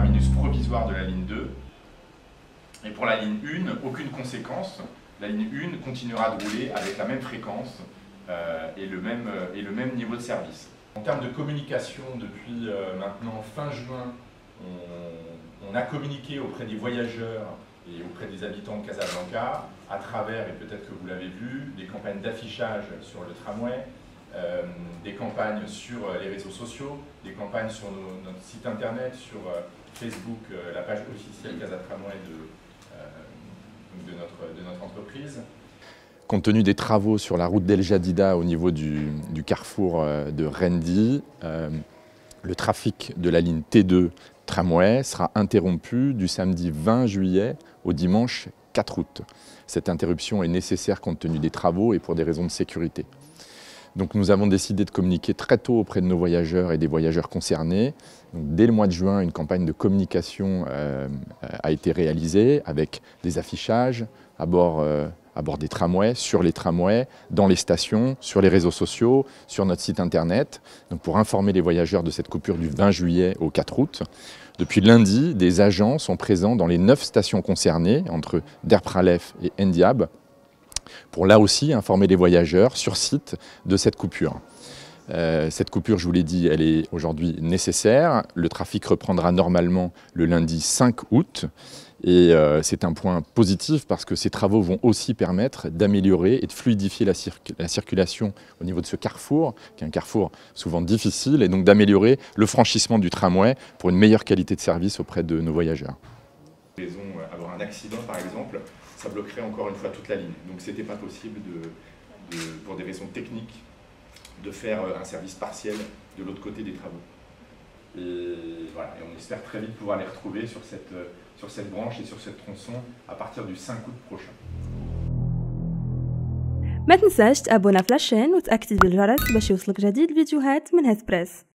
terminus provisoire de la ligne 2. Et pour la ligne 1, aucune conséquence. La ligne 1 continuera de rouler avec la même fréquence et le même niveau de service. En termes de communication, depuis maintenant fin juin, on a communiqué auprès des voyageurs et auprès des habitants de Casablanca à travers, et peut-être que vous l'avez vu, des campagnes d'affichage sur le tramway, des campagnes sur les réseaux sociaux, des campagnes sur notre site internet, sur Facebook, la page officielle Casa Tramway de notre entreprise. Compte tenu des travaux sur la route d'El Jadida au niveau du carrefour de Rendi, le trafic de la ligne T2 tramway sera interrompu du samedi 20 juillet au dimanche 4 août. Cette interruption est nécessaire compte tenu des travaux et pour des raisons de sécurité. Donc nous avons décidé de communiquer très tôt auprès de nos voyageurs et des voyageurs concernés. Donc, dès le mois de juin, une campagne de communication a été réalisée avec des affichages à bord des tramways, sur les tramways, dans les stations, sur les réseaux sociaux, sur notre site internet, donc pour informer les voyageurs de cette coupure du 20 juillet au 4 août. Depuis lundi, des agents sont présents dans les 9 stations concernées, entre Derpralef et Endiab, pour là aussi informer les voyageurs sur site de cette coupure. Cette coupure, je vous l'ai dit, elle est aujourd'hui nécessaire. Le trafic reprendra normalement le lundi 5 août. Et c'est un point positif parce que ces travaux vont aussi permettre d'améliorer et de fluidifier la circulation au niveau de ce carrefour, qui est un carrefour souvent difficile, et donc d'améliorer le franchissement du tramway pour une meilleure qualité de service auprès de nos voyageurs. Avoir un accident par exemple, ça bloquerait encore une fois toute la ligne. Donc ce n'était pas possible, pour des raisons techniques, de faire un service partiel de l'autre côté des travaux. Et voilà, et on espère très vite pouvoir les retrouver sur cette branche et sur cette tronçon à partir du 5 août prochain. ما تنساش تابونا في لاشين وتأكتيفي الجرس باش يوصلك جديد الفيديوهات من هاد بريس.